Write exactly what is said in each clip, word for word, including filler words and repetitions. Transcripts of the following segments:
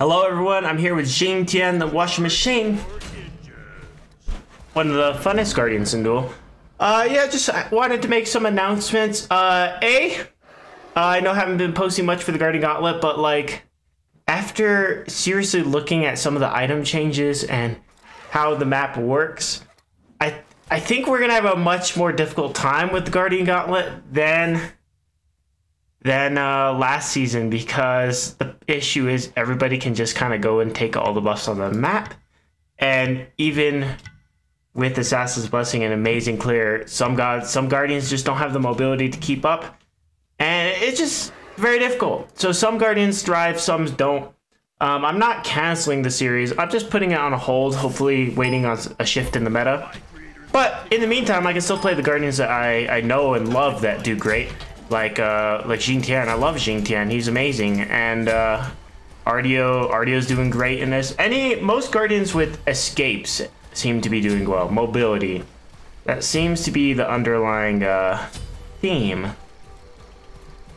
Hello everyone, I'm here with Jing Tian, the washing machine. One of the funnest guardians in Duel. Uh, yeah, just I wanted to make some announcements. Uh, A, uh, I know I haven't been posting much for the Guardian Gauntlet, but like, after seriously looking at some of the item changes and how the map works, I, I think we're gonna have a much more difficult time with the Guardian Gauntlet than... than uh, last season, because the issue is everybody can just kind of go and take all the buffs on the map, and even with Assassin's Blessing and Amazing Clear, some gods, some guardians just don't have the mobility to keep up, and it's just very difficult. So some guardians thrive, some don't. Um, I'm not canceling the series. I'm just putting it on a hold, hopefully waiting on a shift in the meta. But in the meantime, I can still play the guardians that I, I know and love that do great. Like, uh, like Xing Tian. I love Xing Tian. He's amazing. And, uh, Ardio. Ardio's doing great in this. Any, most guardians with escapes seem to be doing well. Mobility. That seems to be the underlying, uh, theme.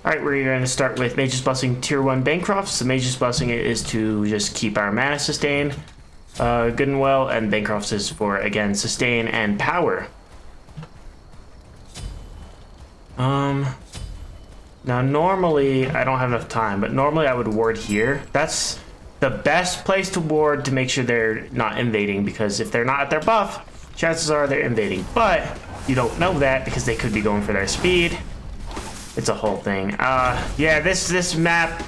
Alright, we're going to start with Mage's Blessing Tier one Bancroft's. The Mage's Blessing is to just keep our mana sustained, uh, good and well. And Bancroft's is for, again, sustain and power. Um... Now, normally, I don't have enough time, but normally I would ward here. That's the best place to ward to make sure they're not invading, because if they're not at their buff, chances are they're invading. But you don't know that because they could be going for their speed. It's a whole thing. Uh, yeah, this, this map,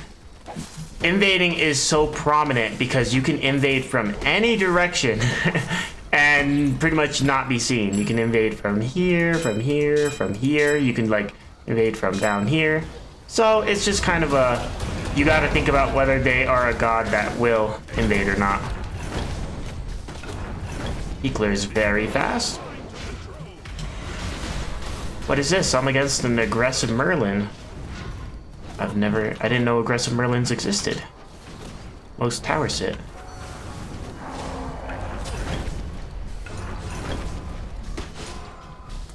invading is so prominent because you can invade from any direction and pretty much not be seen. You can invade from here, from here, from here. You can, like... invade from down here. So it's just kind of a, you gotta think about whether they are a god that will invade or not. Eclair is very fast. What is this? I'm against an aggressive Merlin. I've never, I didn't know aggressive Merlins existed. Most tower sit.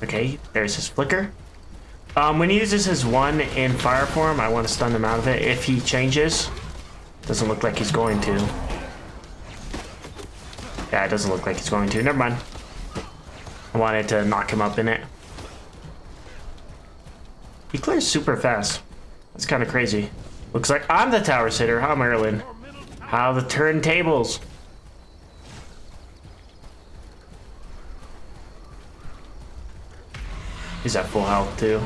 Okay, there's his Flicker. Um, when he uses his one in fire form, I want to stun him out of it if he changes. Doesn't look like he's going to. Yeah, it doesn't look like he's going to. Never mind. I wanted to knock him up in it. He clears super fast. That's kind of crazy. Looks like I'm the tower sitter. How, Merlin? How the turntables. He's at full health too.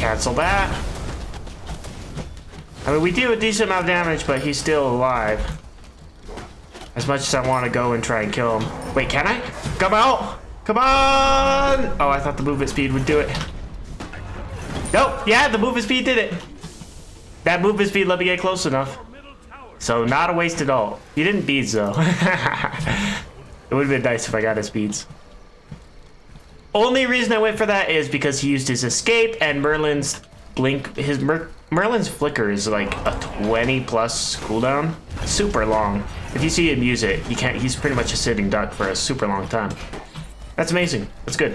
Cancel that. I mean, we do a decent amount of damage, but he's still alive. As much as I want to go and try and kill him. Wait, can I? Come out! Come on! Oh, I thought the movement speed would do it. Nope, yeah, the movement speed did it. That movement speed let me get close enough. So not a waste at all. He didn't beads though. It would have been nice if I got his beads. Only reason I went for that is because he used his escape and Merlin's blink, his Mer Merlin's flicker is like a twenty plus cooldown. Super long. If you see him use it, you can't, he's pretty much a sitting duck for a super long time. That's amazing. That's good.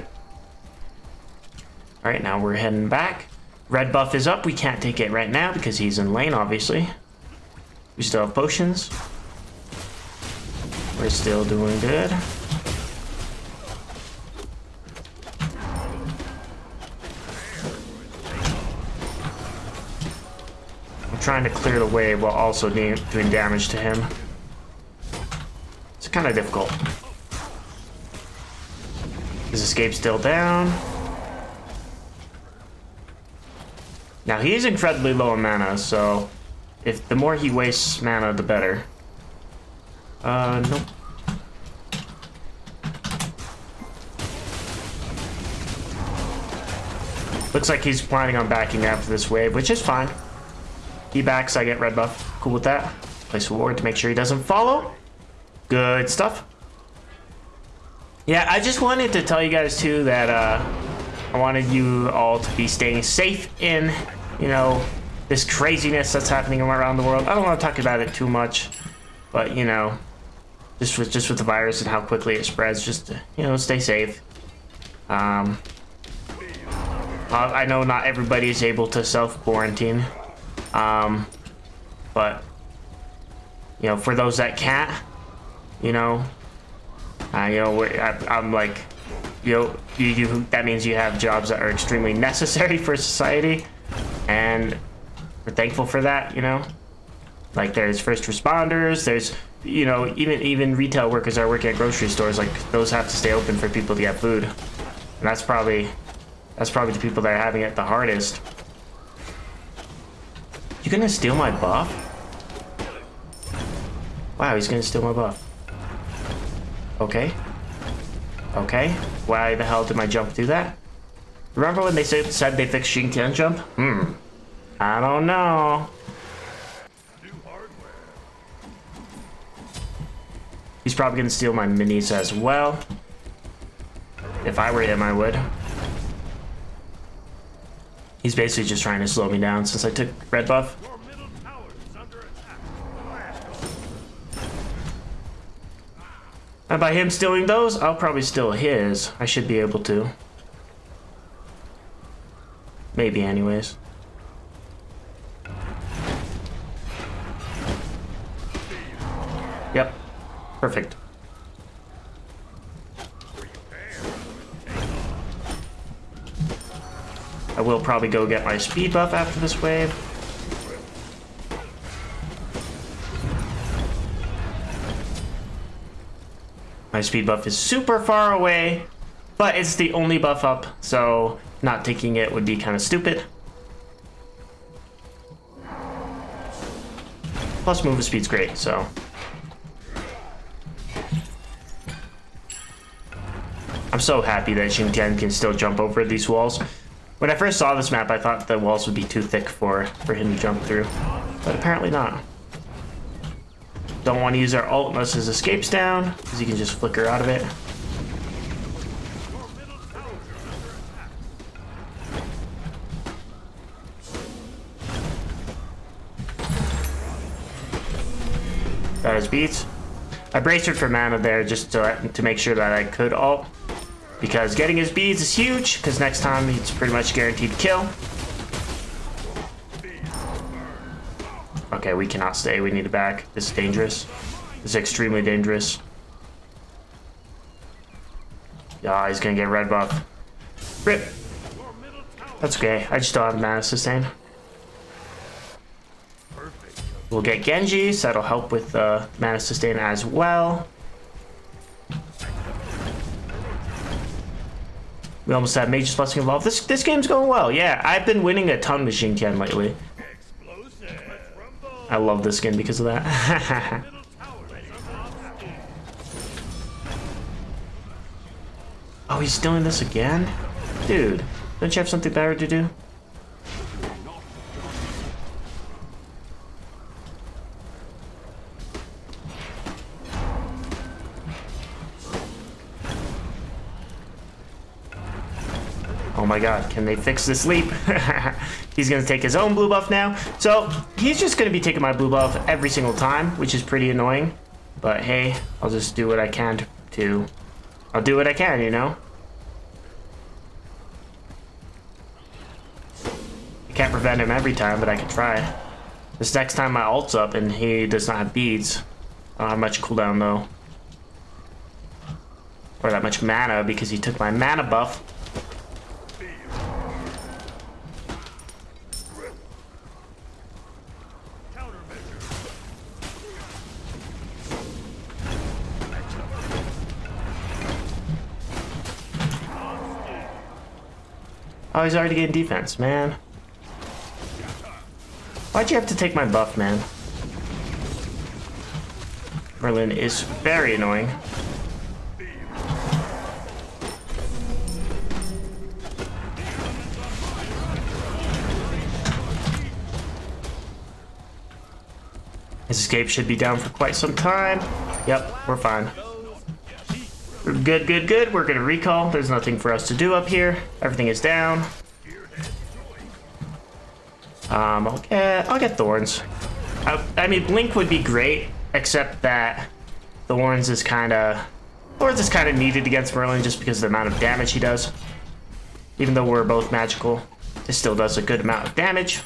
All right, now we're heading back. Red buff is up. We can't take it right now because he's in lane, obviously. We still have potions. We're still doing good. I'm trying to clear the wave while also doing damage to him. It's kind of difficult. His escape's still down. Now he's incredibly low on mana, so... If the more he wastes mana, the better. Uh, nope. Looks like he's planning on backing after this wave, which is fine. He backs, I get red buff. Cool with that. Place a ward to make sure he doesn't follow. Good stuff. Yeah, I just wanted to tell you guys too that uh, I wanted you all to be staying safe in, you know, this craziness that's happening around the world. I don't want to talk about it too much, but you know, just with just with the virus and how quickly it spreads, just you know, stay safe. Um, Uh, I know not everybody is able to self-quarantine, um, but, you know, for those that can't, you know, uh, you know, we're, I, I'm like, you know, you, you, that means you have jobs that are extremely necessary for society, and we're thankful for that, you know? Like, there's first responders, there's, you know, even even retail workers are working at grocery stores. Like, those have to stay open for people to get food, and that's probably that's probably the people that are having it the hardest. You gonna steal my buff? Wow, he's gonna steal my buff. Okay. Okay. Why the hell did my jump do that? Remember when they said, said they fixed Xing Tian jump? Hmm. I don't know. He's probably gonna steal my minis as well. If I were him, I would. He's basically just trying to slow me down since I took red buff. And by him stealing those, I'll probably steal his. I should be able to. Maybe anyways. Yep. Perfect. I will probably go get my speed buff after this wave. My speed buff is super far away, but it's the only buff up, so not taking it would be kind of stupid. Plus move speed's great, so... I'm so happy that Jing Tian can still jump over these walls. When I first saw this map, I thought the walls would be too thick for, for him to jump through, but apparently not. Don't want to use our ult unless his escape's down, because he can just flicker out of it. Got his beats. I bracered for mana there just to, to make sure that I could ult, because getting his beads is huge, because next time he's pretty much guaranteed kill. Okay, we cannot stay. We need to back. This is dangerous. This is extremely dangerous. Yeah, he's gonna get red buff. Rip. That's okay. I just don't have mana sustain. We'll get Genji, so that'll help with uh, mana sustain as well. We almost have Mage's Blessing involved. This this game's going well. Yeah, I've been winning a ton with Xing Tian lately. I love this skin because of that. Oh, he's doing this again? Dude, don't you have something better to do? Oh my god, can they fix this leap? He's gonna take his own blue buff now. So he's just gonna be taking my blue buff every single time, which is pretty annoying. But hey, I'll just do what I can to... I'll do what I can, you know? I can't prevent him every time, but I can try. This next time my ult's up and he does not have beads. I don't have much cooldown though. Or that much mana because he took my mana buff. Oh, he's already getting defense, man. Why'd you have to take my buff, man? Merlin is very annoying. His escape should be down for quite some time. Yep, we're fine. Good, good, good. We're gonna recall. There's nothing for us to do up here. Everything is down. Um, I'll get, I'll get Thorns. I, I mean, Blink would be great, except that Thorns is kind of Thorns is kind of needed against Merlin just because of the amount of damage he does. Even though we're both magical, it still does a good amount of damage.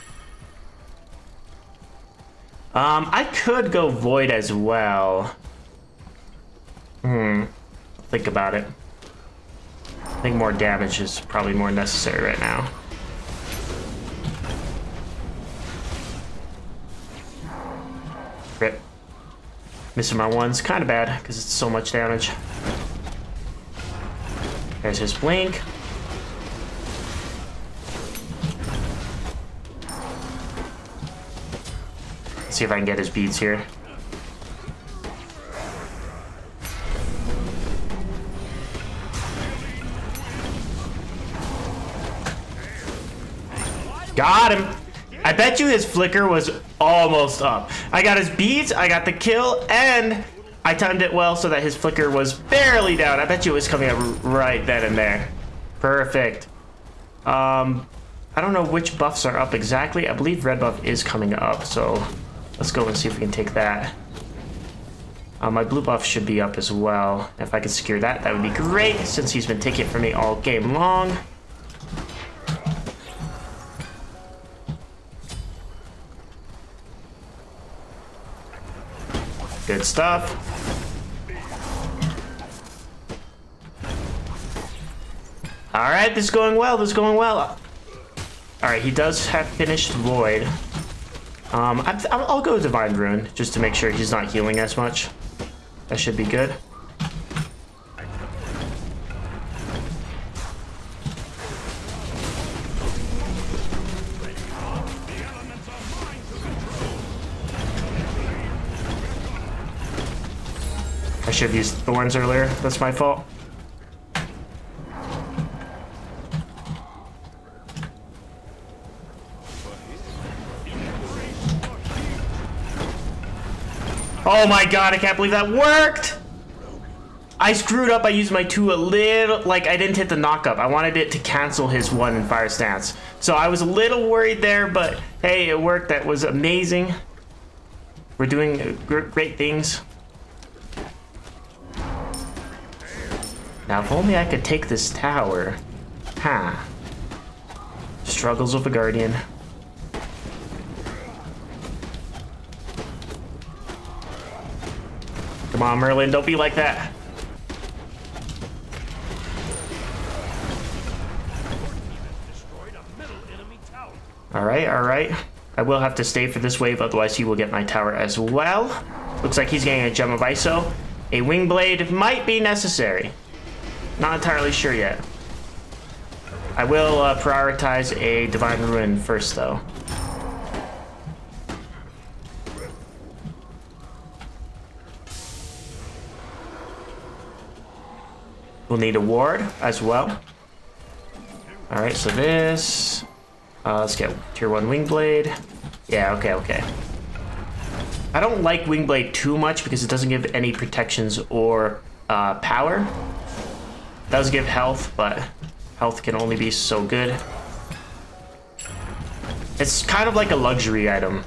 Um, I could go Void as well. Hmm. Think about it. I think more damage is probably more necessary right now. Rip. Missing my ones. Kind of bad, because it's so much damage. There's his Blink. Let's see if I can get his beads here. Got him. I bet you his Flicker was almost up. I got his beads, I got the kill, and I timed it well so that his Flicker was barely down. I bet you it was coming up right then and there. Perfect. Um, I don't know which buffs are up exactly. I believe red buff is coming up, so let's go and see if we can take that. Um, my blue buff should be up as well. If I could secure that, that would be great, since he's been taking it from me all game long. Good stuff. All right, this is going well. This is going well. All right, he does have finished Void. Um, I, I'll go Divine Rune just to make sure he's not healing as much. That should be good. I should have used Thorns earlier. That's my fault. Oh my god, I can't believe that worked! I screwed up. I used my two a little... Like, I didn't hit the knock-up. I wanted it to cancel his one in fire stance. So I was a little worried there, but hey, it worked. That was amazing. We're doing great things. Now, if only I could take this tower. Huh. Struggles with a guardian. Come on, Merlin, don't be like that. All right, all right. I will have to stay for this wave, otherwise he will get my tower as well. Looks like he's getting a Gem of Iso. A Wing Blade might be necessary. Not entirely sure yet. I will uh, prioritize a Divine Ruin first, though. We'll need a ward as well. All right, so this. Uh, let's get tier one Wing Blade. Yeah, okay, okay. I don't like Wing Blade too much because it doesn't give any protections or uh, power. Does give health, but health can only be so good. It's kind of like a luxury item.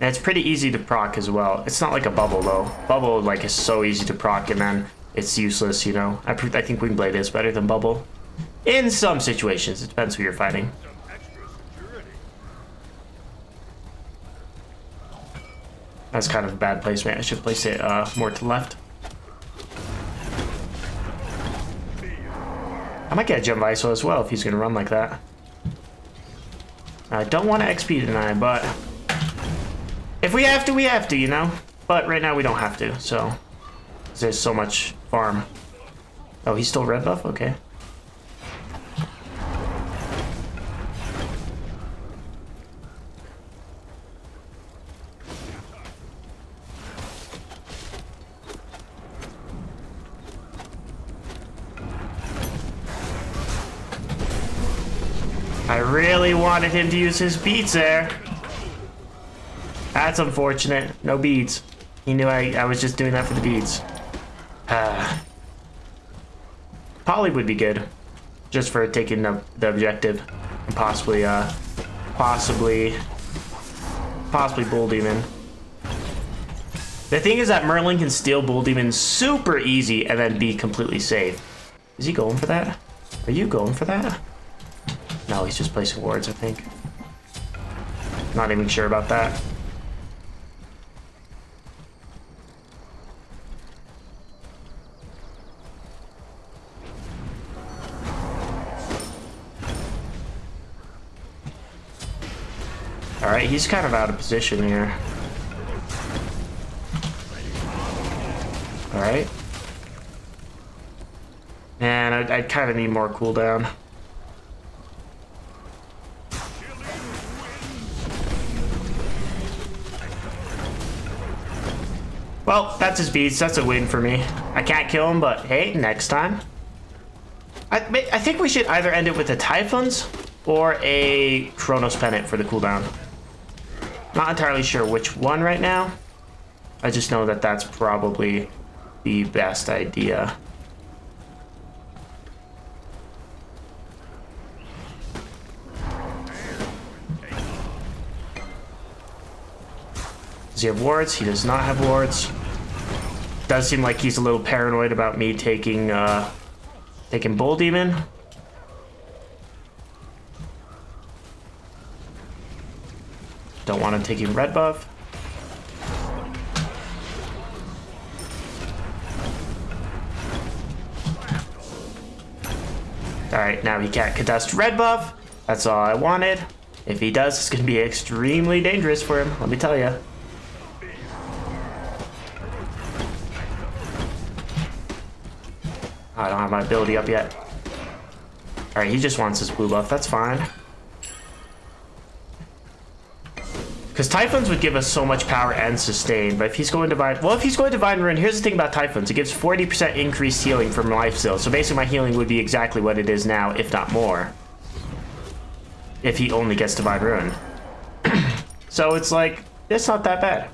And it's pretty easy to proc as well. It's not like a bubble though. Bubble like is so easy to proc and then it's useless, you know. I, I think Wing Blade is better than Bubble. In some situations, it depends who you're fighting. That's kind of a bad placement. I should place it uh, more to the left. I might get a Gem of Iso as well if he's going to run like that. I don't want to X P tonight, but if we have to, we have to, you know? But right now we don't have to, so there's so much farm. Oh, he's still red buff? Okay. I really wanted him to use his beads there. That's unfortunate. No beads. He knew I, I was just doing that for the beads. Uh, Poly would be good. Just for taking the, the objective. And possibly, uh, possibly, possibly Bull Demon. The thing is that Merlin can steal Bull Demon super easy and then be completely safe. Is he going for that? Are you going for that? No, he's just placing wards, I think. Not even sure about that. Alright, he's kind of out of position here. Alright. Man, I, I kind of need more cooldown. Well, that's his beast. That's a win for me. I can't kill him, but hey, next time. I, I think we should either end it with a Typhons or a Chronos Pennant for the cooldown. Not entirely sure which one right now. I just know that that's probably the best idea. Does he have wards? He does not have wards. Does seem like he's a little paranoid about me taking uh, taking Bull Demon. Don't want him taking red buff. All right, now he can't contest red buff. That's all I wanted. If he does, it's gonna be extremely dangerous for him, let me tell you. I don't have my ability up yet. All right, he just wants his blue buff. That's fine. Because Typhons would give us so much power and sustain. But if he's going to Divine... Well, if he's going to Divine Rune, here's the thing about Typhons. It gives forty percent increased healing from lifesteal. So basically, my healing would be exactly what it is now, if not more. If he only gets Divine Rune. So it's like, it's not that bad.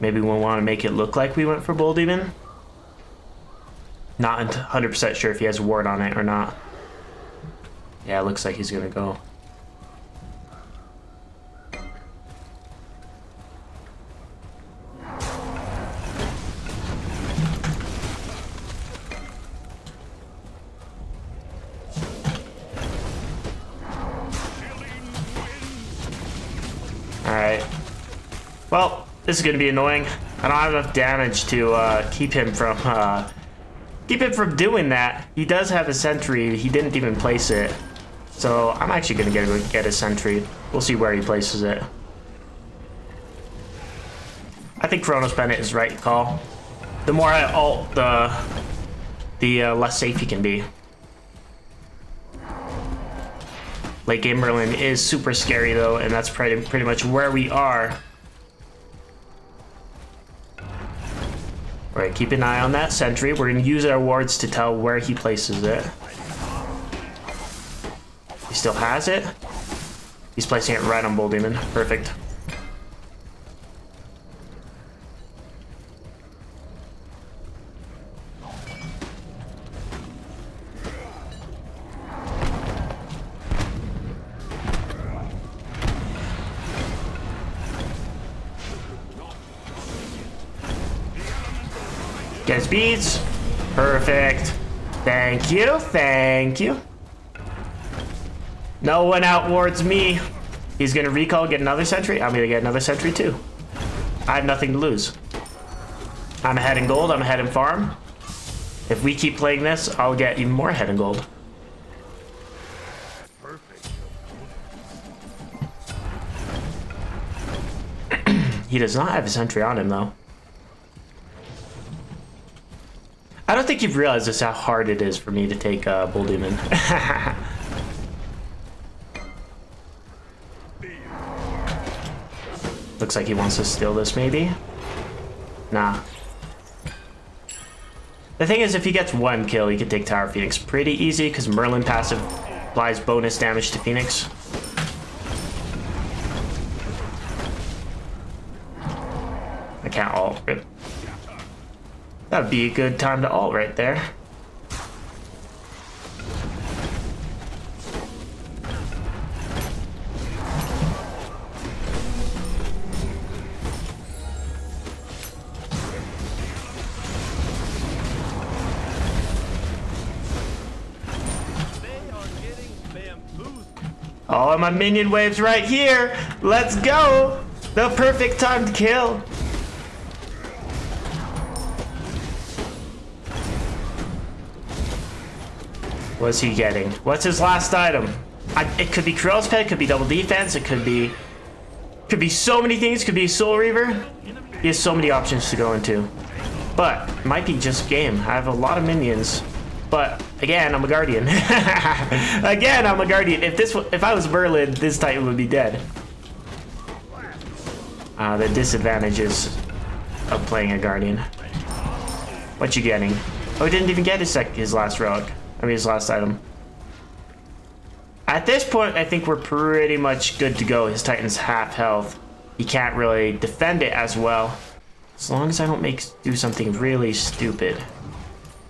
Maybe we'll want to make it look like we went for Bull Demon. Not one hundred percent sure if he has a ward on it or not. Yeah, it looks like he's going to go. All right. Well... This is gonna be annoying. I don't have enough damage to uh, keep him from uh, keep him from doing that. He does have a sentry. He didn't even place it, so I'm actually gonna get a, get a sentry. We'll see where he places it. I think Chronos Pennant is the right call. The more I ult, the the uh, less safe he can be. Late game Merlin is super scary though, and that's pretty pretty much where we are. All right, keep an eye on that sentry. We're gonna use our wards to tell where he places it. He still has it. He's placing it right on Bull Demon. Perfect. Get his beads. Perfect. Thank you. Thank you. No one outwards me. He's going to recall, get another sentry. I'm going to get another sentry too. I have nothing to lose. I'm ahead in gold. I'm ahead in farm. If we keep playing this, I'll get even more ahead in gold. Perfect. He does not have a sentry on him though. I don't think you've realized this, how hard it is for me to take uh, Bull Demon. Looks like he wants to steal this, maybe? Nah. The thing is, if he gets one kill, he can take Tower Phoenix pretty easy, because Merlin passive applies bonus damage to Phoenix. I can't ult. Rip. That would be a good time to ult right there. All of my minion waves right here. Let's go. The perfect time to kill. What's he getting? What's his last item? I, it could be Krell's Pet, it could be double defense, it could be... Could be so many things, could be Soul Reaver. He has so many options to go into. But, it might be just game. I have a lot of minions. But, again, I'm a Guardian. Again, I'm a Guardian. If this, if I was Merlin, this Titan would be dead. Uh, the disadvantages of playing a Guardian. What you getting? Oh, he didn't even get his, sec his last relic. I mean, his last item. At this point, I think we're pretty much good to go. His Titan's half health. He can't really defend it as well. As long as I don't make do something really stupid,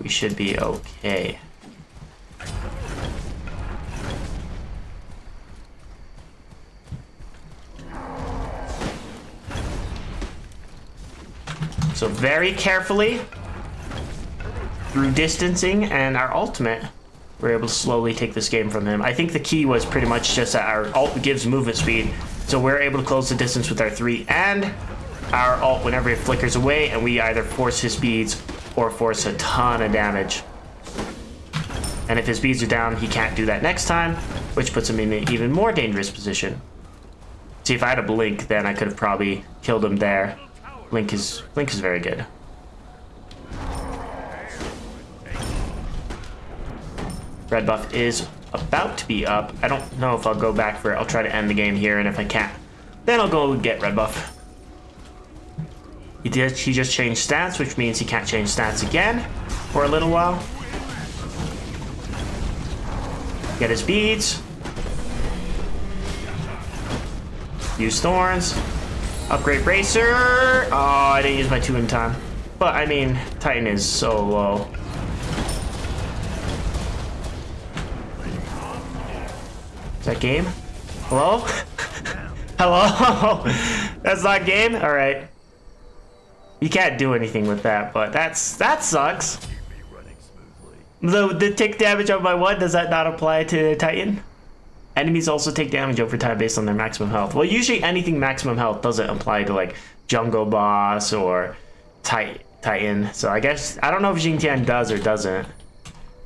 we should be okay. So very carefully, through distancing and our ultimate, we're able to slowly take this game from him. I think the key was pretty much just that our ult gives movement speed, so we're able to close the distance with our three and our ult whenever it flickers away, and we either force his beads or force a ton of damage. And if his beads are down, he can't do that next time, which puts him in an even more dangerous position. See, if I had a blink, then I could have probably killed him there. Blink is, blink is very good. Red buff is about to be up. I don't know if I'll go back for it. I'll try to end the game here, and if I can't, then I'll go get red buff. He did. He just changed stats, which means he can't change stats again for a little while. Get his beads. Use thorns. Upgrade bracer. Oh, I didn't use my two in time. But I mean, Titan is so low. That game? Hello? Hello? That's not game? Alright. You can't do anything with that, but that's that sucks. The the tick damage on my one, does that not apply to Titan? Enemies also take damage over time based on their maximum health. Well, usually anything maximum health doesn't apply to like jungle boss or Titan. So I guess I don't know if Xing Tian does or doesn't.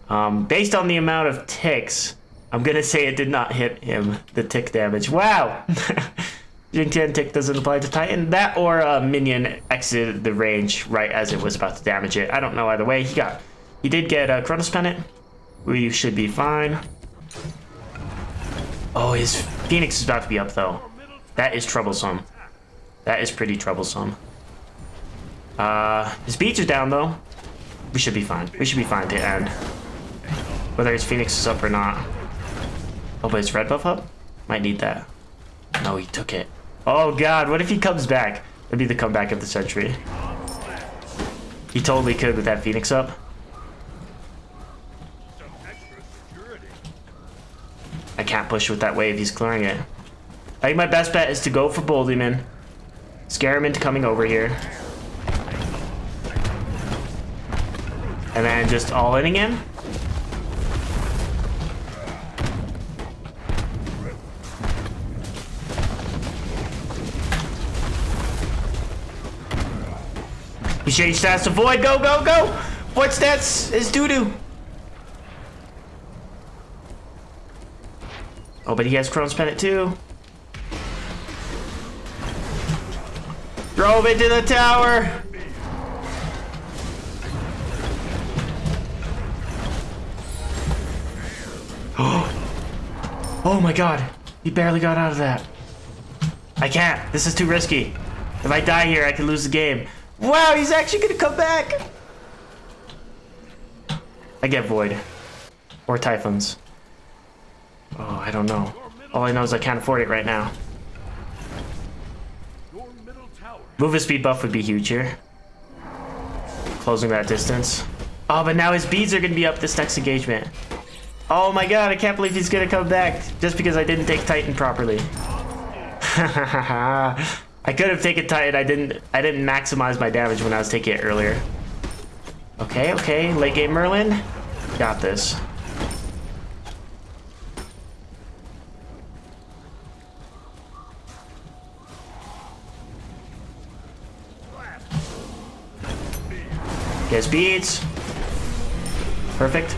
Um based on the amount of ticks, I'm gonna say it did not hit him, the tick damage. Wow! Jing Tian tick doesn't apply to Titan. That or a minion exited the range right as it was about to damage it. I don't know either way. He got, he did get a Chronos Pennant. We should be fine. Oh, his Phoenix is about to be up though. That is troublesome. That is pretty troublesome. Uh, his beats are down though. We should be fine. We should be fine to end, whether his Phoenix is up or not. Oh, but his red buff up? Might need that. No, he took it. Oh god, what if he comes back? That'd be the comeback of the century. He totally could with that Phoenix up. I can't push with that wave, he's clearing it. I think my best bet is to go for Bull Demon. Scare him into coming over here. And then just all in again. He changed stats to Void. Go, go, go! Void stats is doo-doo. Oh, but he has Chronos Pennant too. Drove into the tower. Oh. Oh my god. He barely got out of that. I can't. This is too risky. If I die here, I can lose the game. Wow, he's actually gonna come back. I get Void or Typhons. Oh, I don't know. All I know is I can't afford it right now. Move his speed buff would be huge here. Closing that distance. Oh, but now his beads are gonna be up this next engagement. Oh my god, I can't believe he's gonna come back just because I didn't take Titan properly. I could have taken Titan. I didn't I didn't maximize my damage when I was taking it earlier. Okay, okay. Late game Merlin. Got this. He has beads. Perfect.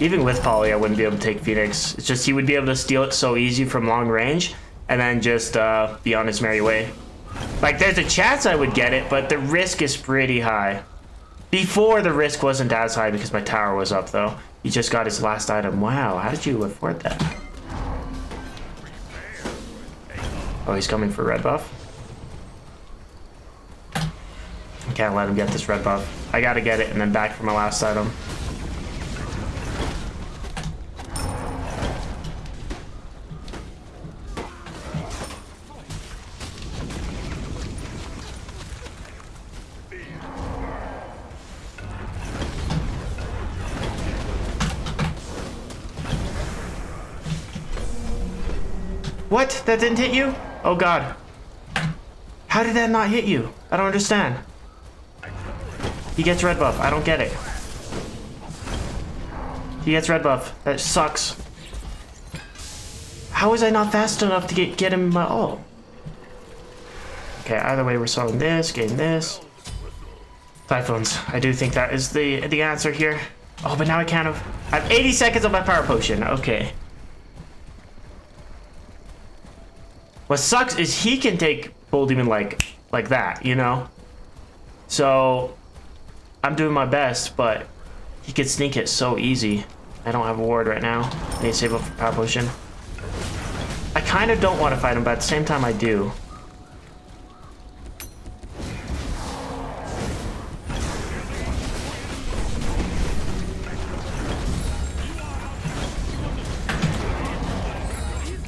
Even with Polly, I wouldn't be able to take Phoenix. It's just he would be able to steal it so easy from long range and then just uh, be on his merry way. Like, there's a chance I would get it, but the risk is pretty high. Before, the risk wasn't as high because my tower was up, though. He just got his last item. Wow, how did you afford that? Oh, he's coming for red buff. I can't let him get this red buff. I gotta get it and then back for my last item. What? That didn't hit you? Oh god. How did that not hit you? I don't understand. He gets red buff. I don't get it. He gets red buff. That sucks. How was I not fast enough to get, get him my ult? Okay, either way we're selling this, getting this. Typhons. I do think that is the, the answer here. Oh, but now I can't have... I have eighty seconds on my power potion. Okay. What sucks is he can take Bull Demon like like that, you know? So I'm doing my best, but he could sneak it so easy. I don't have a ward right now. I need to save up for power potion. I kind of don't want to fight him, but at the same time I do.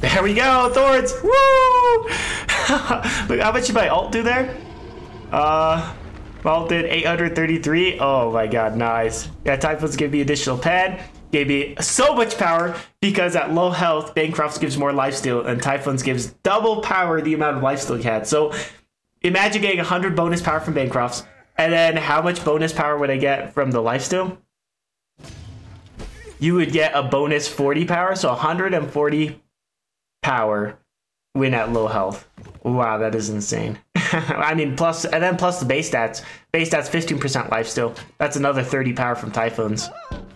There we go, Thorns! Woo! Look, how much did my ult do there? Uh, my ult did eight hundred thirty-three. Oh my god, nice. Yeah, Typhons gave me additional pad. Gave me so much power because at low health, Bancroft's gives more lifesteal and Typhons gives double power the amount of lifesteal you had. So imagine getting one hundred bonus power from Bancroft's and then how much bonus power would I get from the lifesteal? You would get a bonus forty power, so one hundred forty power win at low health. Wow, that is insane. I mean, plus and then plus the base stats. Base stats fifteen percent life still. That's another thirty power from Typhons.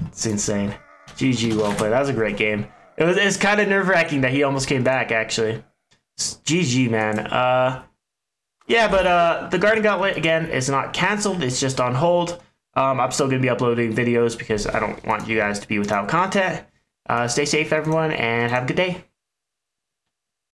It's insane. G G, well played. That was a great game. It was it's kind of nerve-wracking that he almost came back actually. It's G G, man. Uh yeah, but uh the Garden Gauntlet again is not canceled, it's just on hold. Um I'm still gonna be uploading videos because I don't want you guys to be without content. Uh stay safe everyone and have a good day.